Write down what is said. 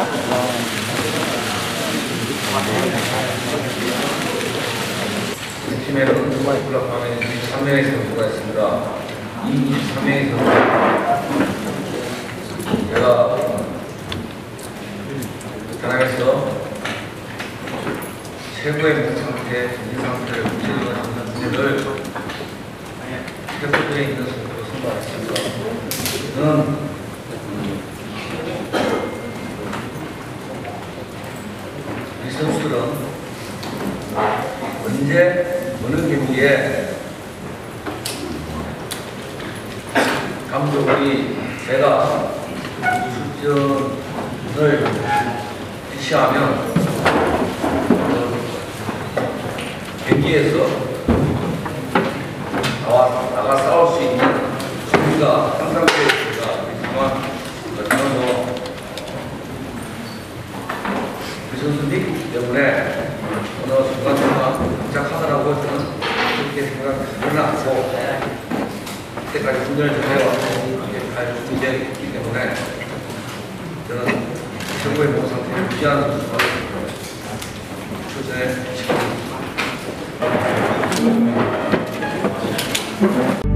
봐? 김혜로 두바이 클럽방에 23명의 선수가 있습니다. 이 23명의 선수 제가 전화해서 최고의 몸상태, 정신상태를 유지하는 선수들을 최고에 있는 선수로 선발했습니다. 저는 이 선수들은 언제 어느 경기에 감독이 제가 출전을 지시하면 경기에서 나가 싸울 수 있는 준비가 항상 되어 있습니다. 그렇지만 저는 그 선수님 때문에 어느 순간순간 도착하더라고 저는 그렇게 생각하지는 않고 그때까지 훈련을 좀 해왔고 그게 잘 준비되어 있기 때문에 저는 최고의 몸 상태를 유지하는 것을 출전해 주십니다.